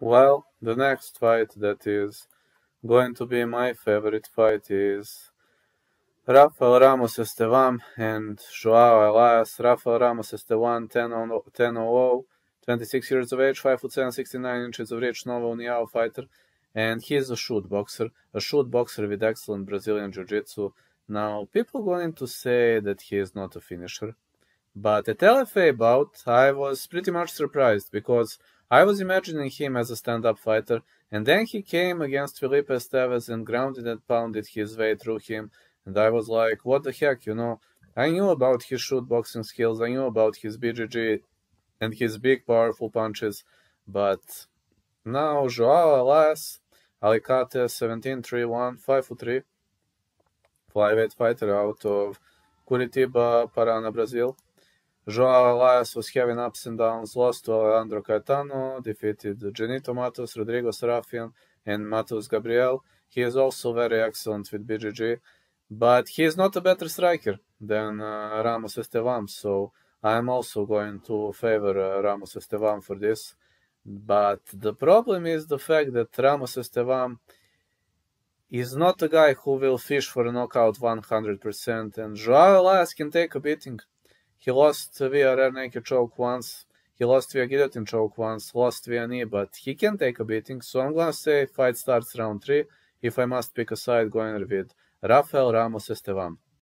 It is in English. Well, the next fight that is going to be my favorite fight is Rafael Ramos Estevam and João Elias. Rafael Ramos Estevam, 10-0, 26 years of age, 5'7", 69 inches of reach, Nova Uniao fighter, and he is a shoot boxer with excellent Brazilian Jiu-Jitsu. Now, people going to say that he is not a finisher, but at LFA bout, I was pretty much surprised, because I was imagining him as a stand-up fighter, and then he came against Felipe Estevez and grounded and pounded his way through him, and I was like, what the heck, you know? I knew about his shoot boxing skills, I knew about his BGG and his big powerful punches, but now João Elias, Alicante, 17-3-1, 5'3", flyweight fighter out of Curitiba, Parana, Brazil. João Elias was having ups and downs, lost to Alejandro Caetano, defeated Genito Matos, Rodrigo Serafian, and Matos Gabriel. He is also very excellent with BGG, but he is not a better striker than Ramos Estevam, so I'm also going to favor Ramos Estevam for this. But the problem is the fact that Ramos Estevam is not a guy who will fish for a knockout 100%, and João Elias can take a beating. He lost via rear naked choke once, he lost via guillotine choke once, lost via knee, but he can take a beating, so I'm gonna say fight starts round 3, if I must pick a side, going with Rafael Ramos Estevam.